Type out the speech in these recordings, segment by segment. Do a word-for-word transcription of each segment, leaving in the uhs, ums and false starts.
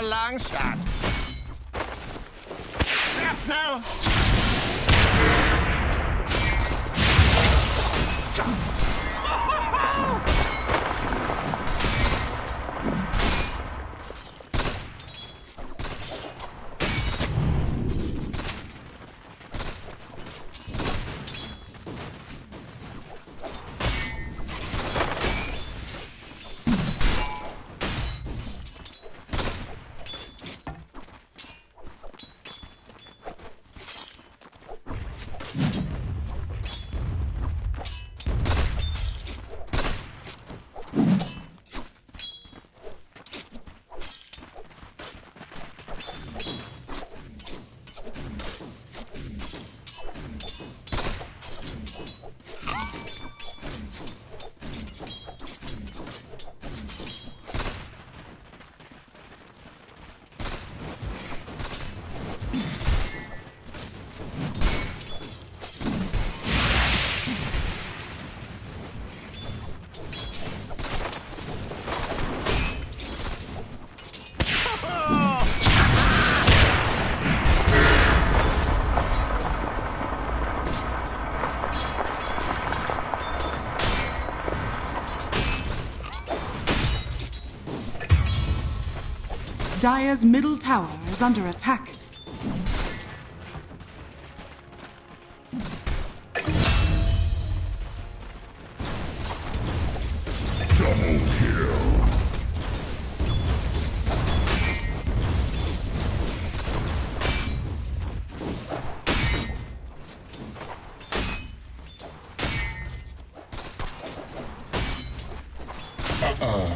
A long shot. Shrapnel. Dire's middle tower is under attack. Double kill. Uh-oh.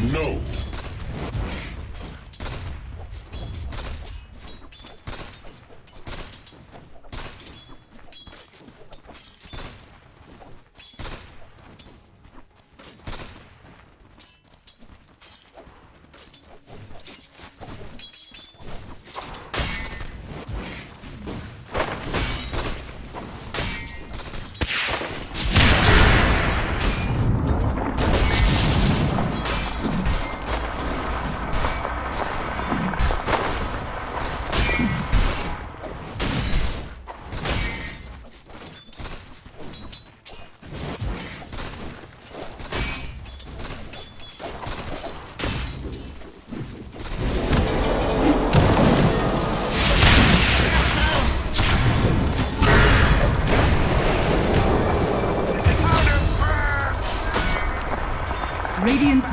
No! No. Radiant's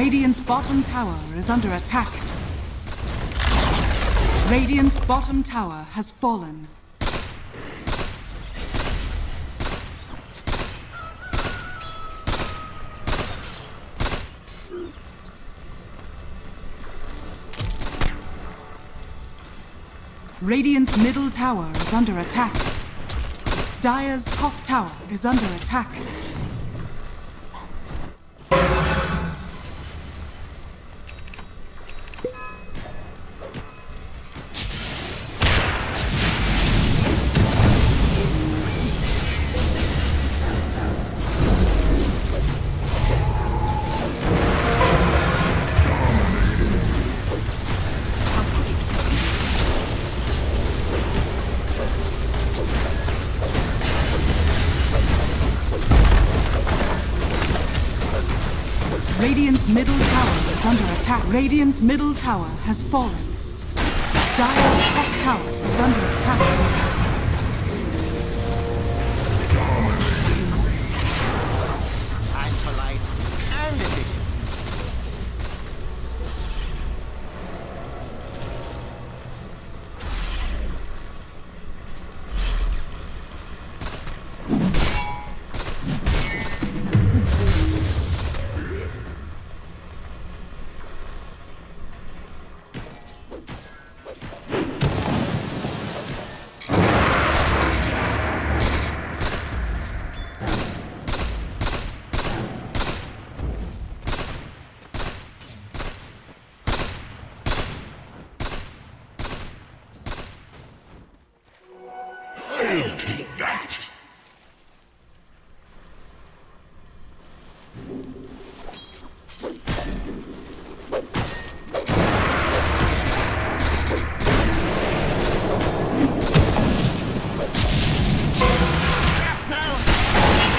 Radiant's bottom tower is under attack. Radiant's bottom tower is under attack. Radiant's bottom tower has fallen. Radiant's middle tower is under attack. Dire's top tower is under attack. Radiant's middle tower is under attack. Radiant's middle tower has fallen. Dire's top tower is under attack. Dire's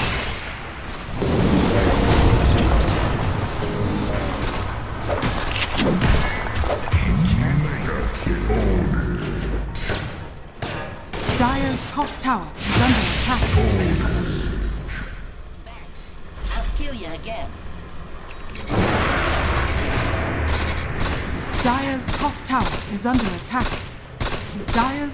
top tower is under attack. I'll kill you again. Dire's top tower is under attack. Dire's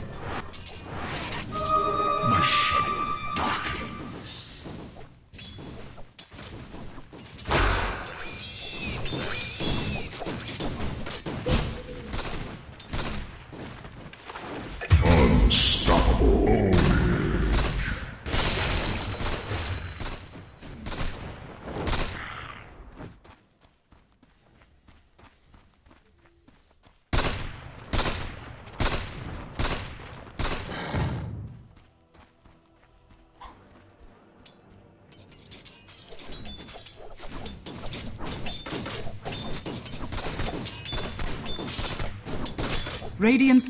My shadow darkens. Radiant's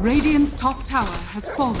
Radiant's top tower has fallen.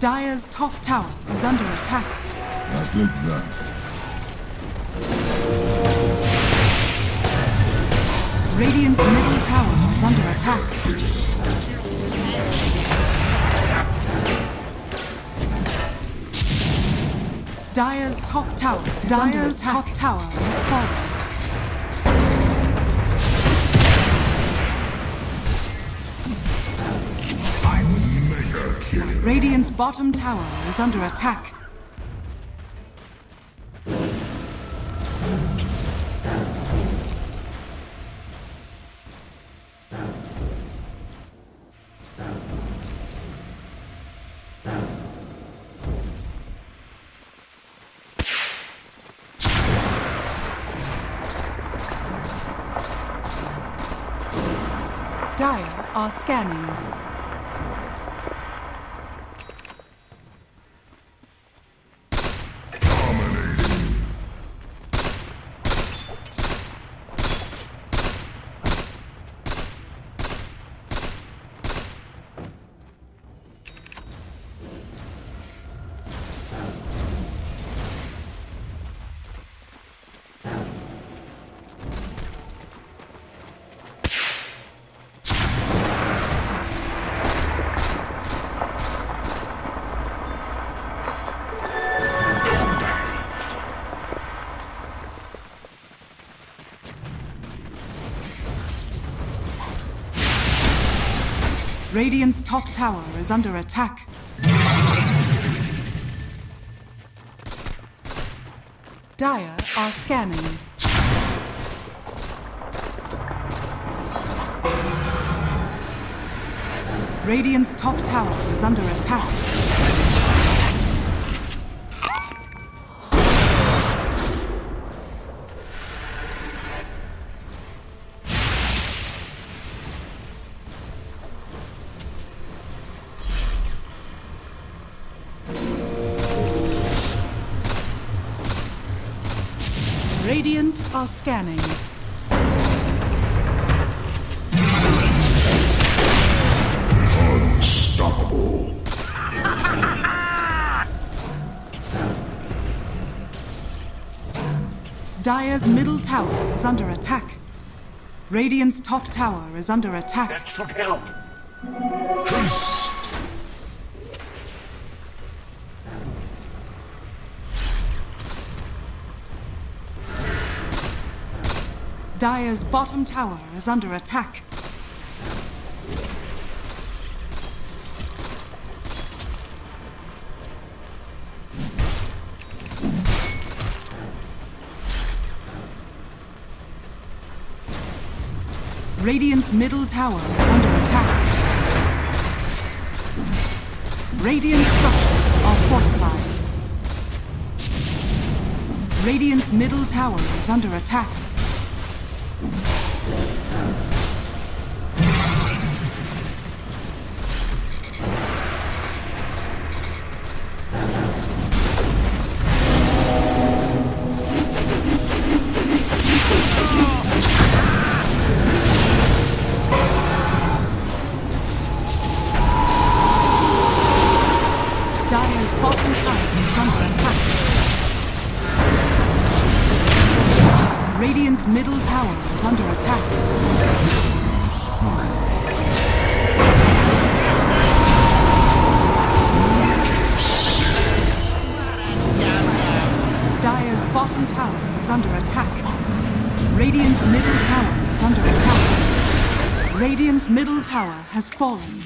Dire's top tower is under attack. That's exact. Radiant's middle tower is under attack. Dire's top tower is Dire's under attack. Top tower has fallen. Radiant's bottom tower is under attack. Dire are scanning. Radiant's top tower is under attack. Dire are scanning. Radiant's top tower is under attack. Radiant are scanning. Unstoppable. Dire's middle tower is under attack. Radiant's top tower is under attack. That should help. Peace. Dire's bottom tower is under attack. Radiant's middle tower is under attack. Radiant structures are fortified. Radiant's middle tower is under attack. Radiant's middle tower is under attack. Dire's bottom tower is under attack. Radiant's middle tower is under attack. Radiant's middle tower has fallen.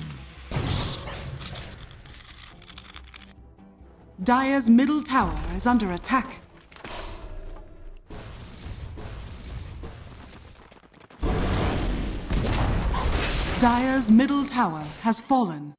Dire's middle tower is under attack. Dire's middle tower has fallen.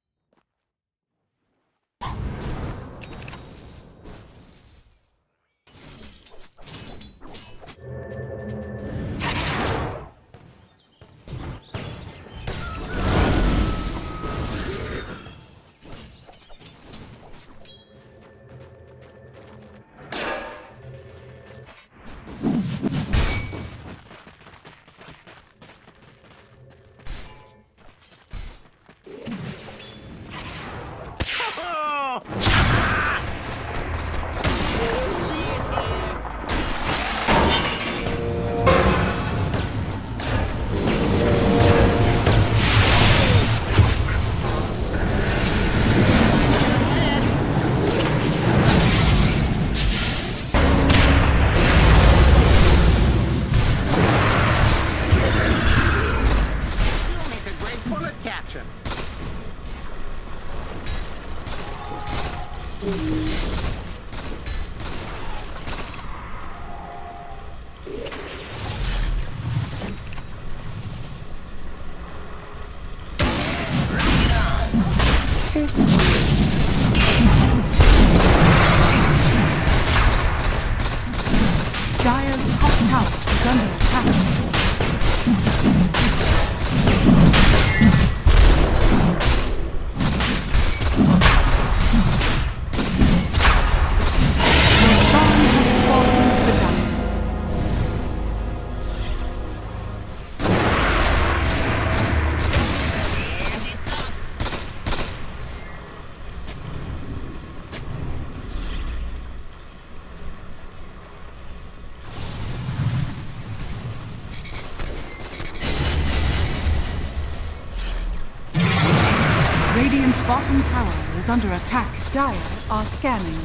Radiant's bottom tower is under attack. Dire are scanning.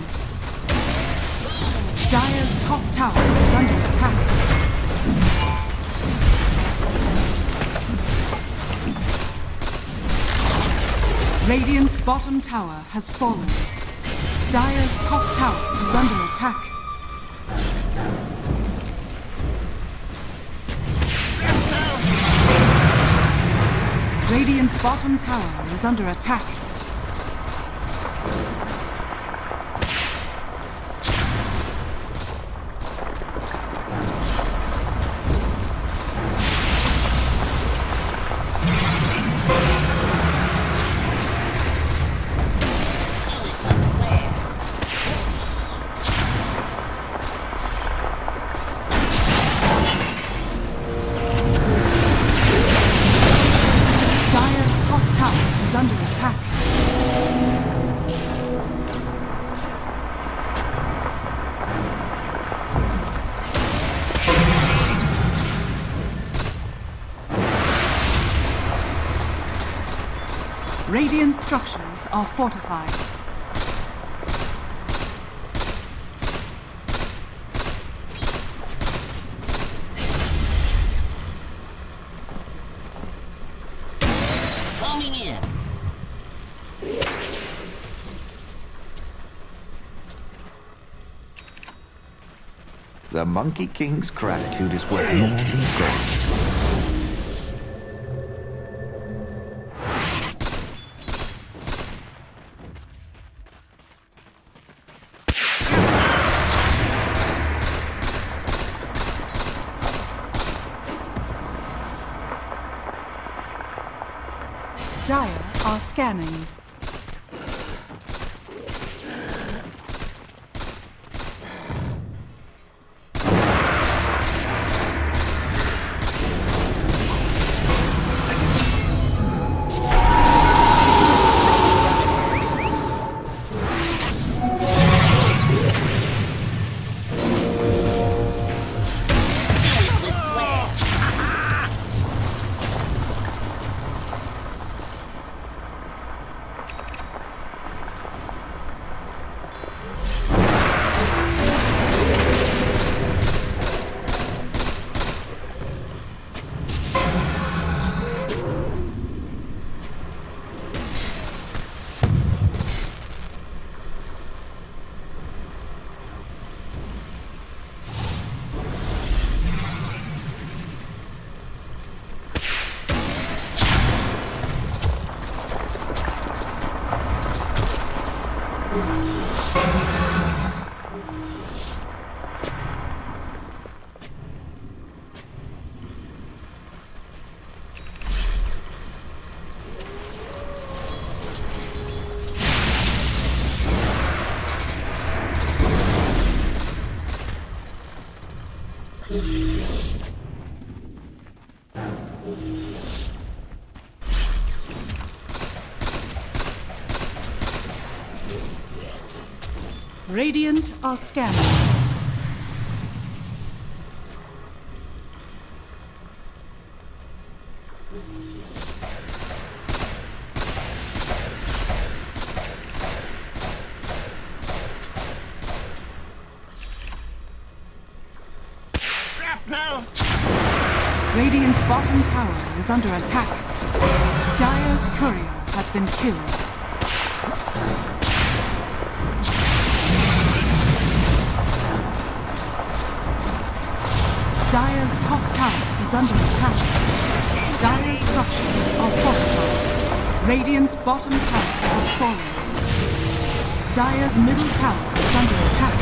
Dire's top tower is under attack. Radiant's bottom tower has fallen. Dire's top tower is under attack. Radiant's bottom tower is under attack. Radiant structures are fortified. Coming in. The Monkey King's gratitude is worth more than gold. Dire are scanning. Radiant are scanning. Radiant's bottom tower is under attack. Dire's courier has been killed. Dire's top tower is under attack. Dire's structures are fortified. Radiant's bottom tower has fallen. Dire's middle tower is under attack.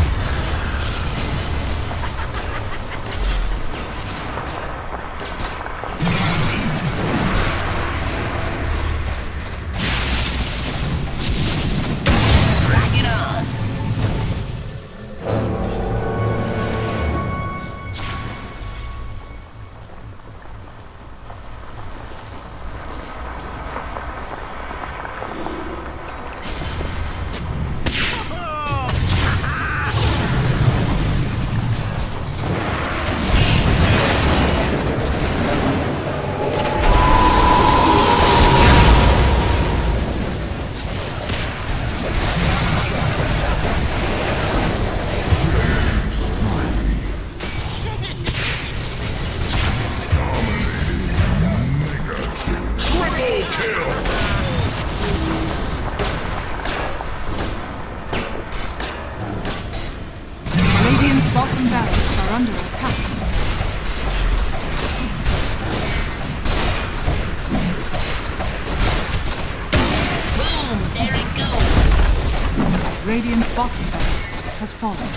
Radiant's bottom barracks has fallen.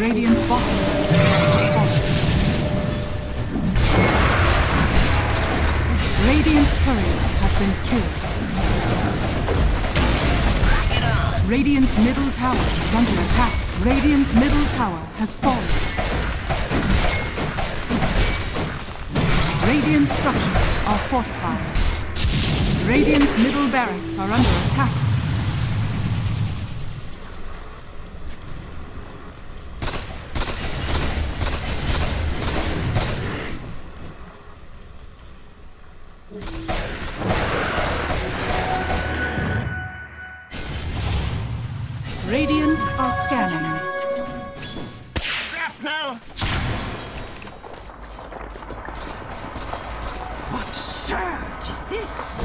Radiant's bottom barracks has fallen. Radiant's courier has been killed. Radiant's middle tower is under attack. Radiant's middle tower has fallen. Radiant's structures are fortified. Radiant's middle barracks are under attack. Radiant are scanning. Shrapnel! What surge is this?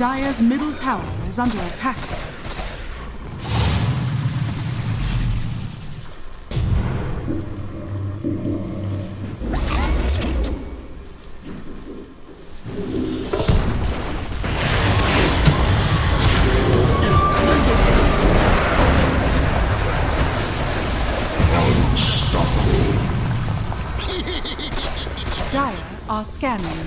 Dire's middle tower is under attack. Dire are scanning.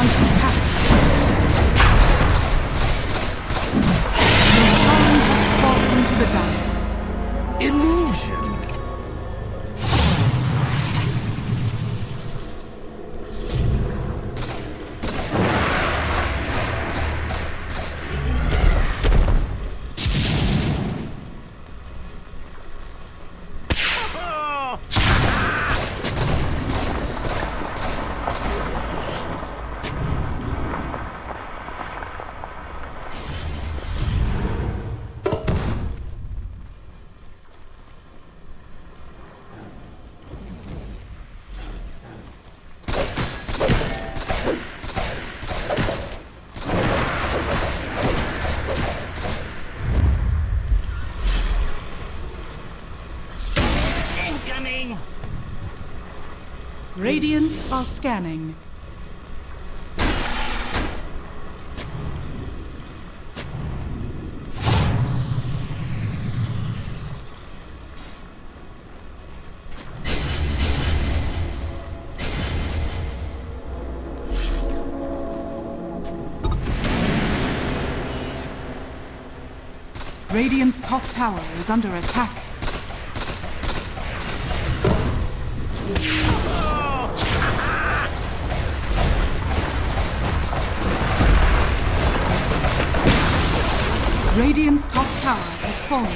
Junction captured. Your shaman has fallen to the dying. Illusion. Radiant are scanning. Radiant's top tower is under attack. Radiant's top tower has fallen.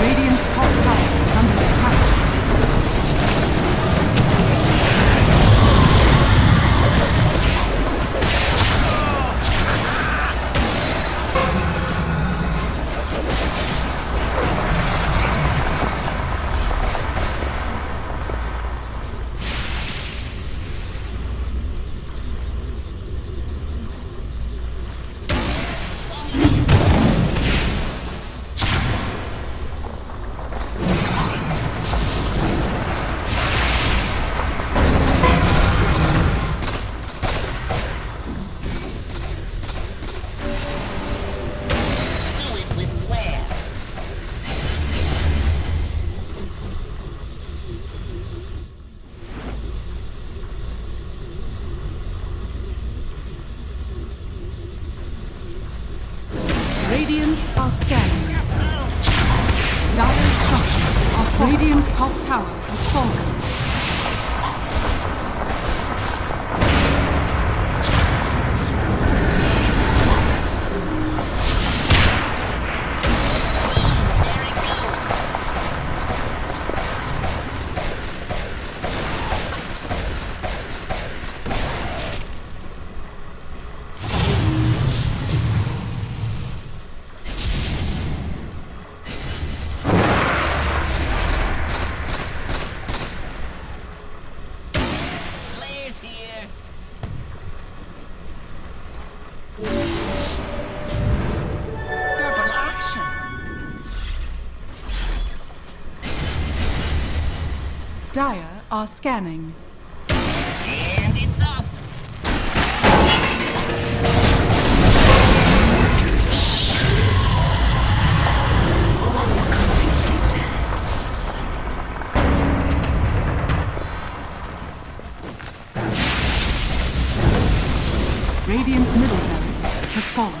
Radiant's top tower is under attack. Radiant's top tower has fallen. Dire are scanning. And it's off. Radiant's middle barracks has fallen.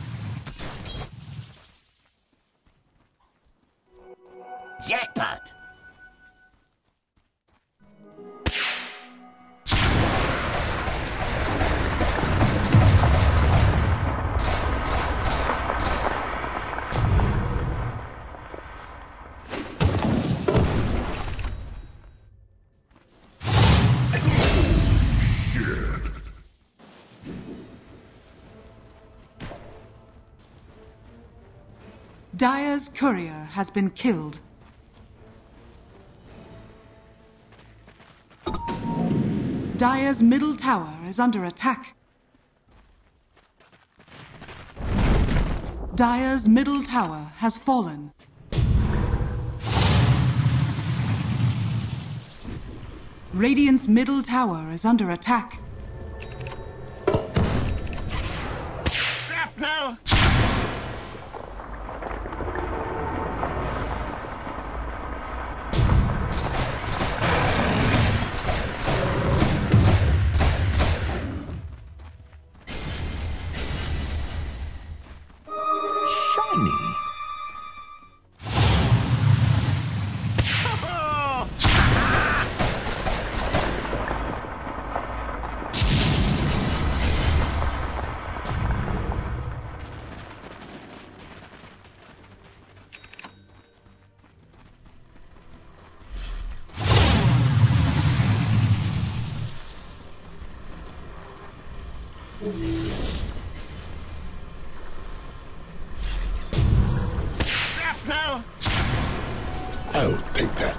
Jackpot! Dyer's courier has been killed. Dyer's middle tower is under attack. Dyer's middle tower has fallen. Radiant's middle tower is under attack. Shrapnel! I'll take that.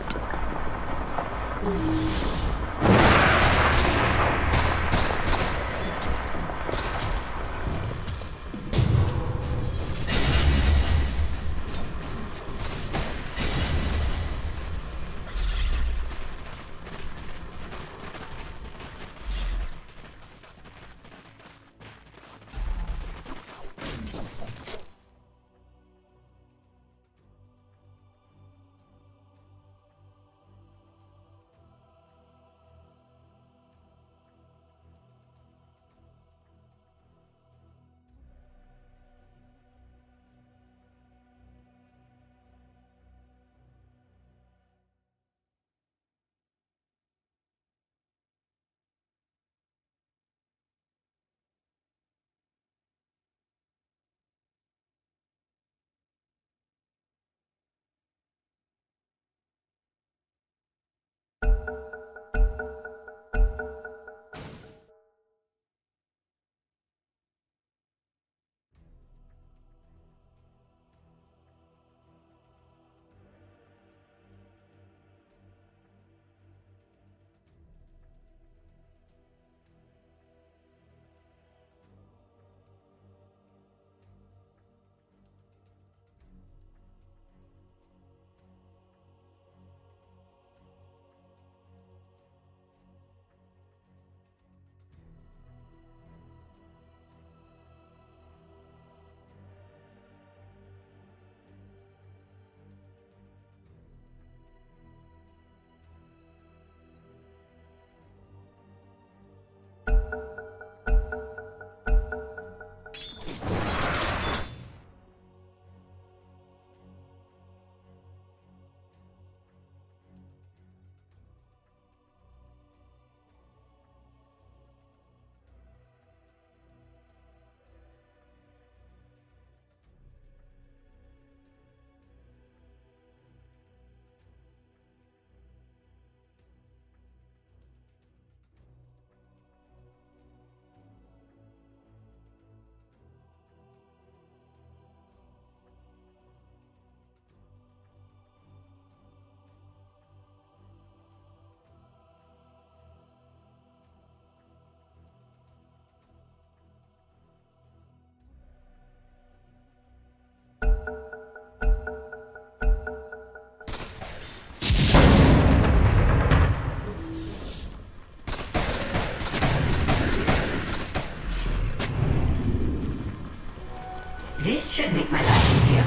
This should make my life easier.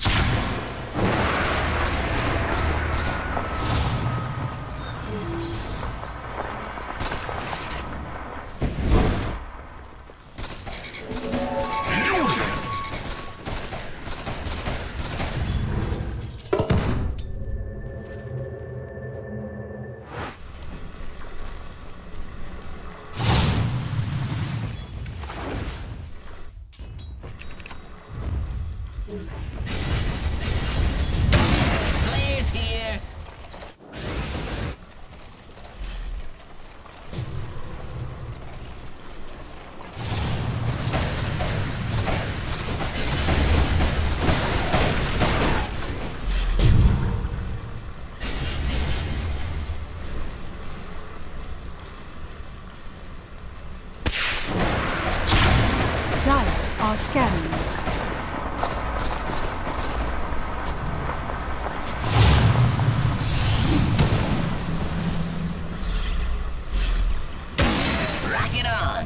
Scanning. Rocket on.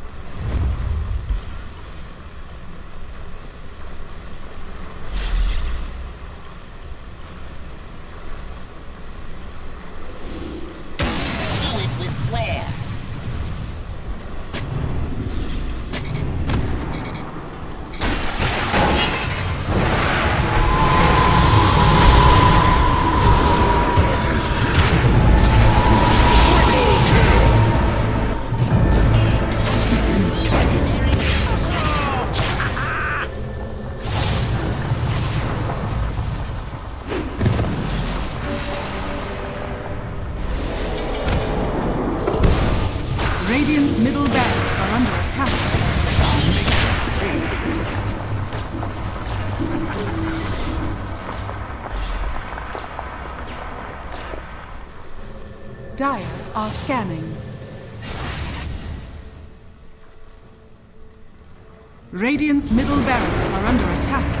Radiant's middle barracks are under attack. Dire are scanning. Radiant's middle barracks are under attack.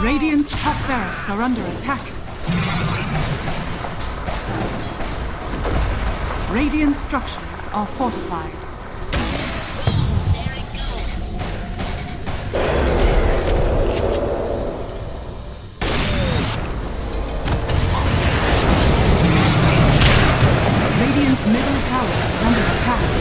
Radiant's top barracks are under attack. Radiant structures are fortified. There it goes. Radiant's middle tower is under attack.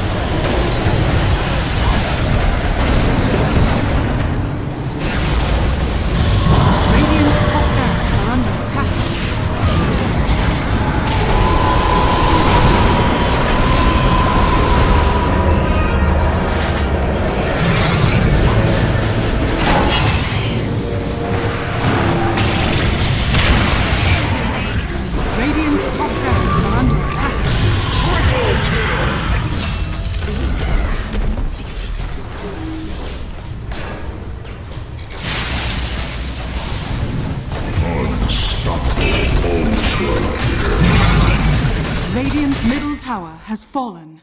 Radiant's middle tower has fallen.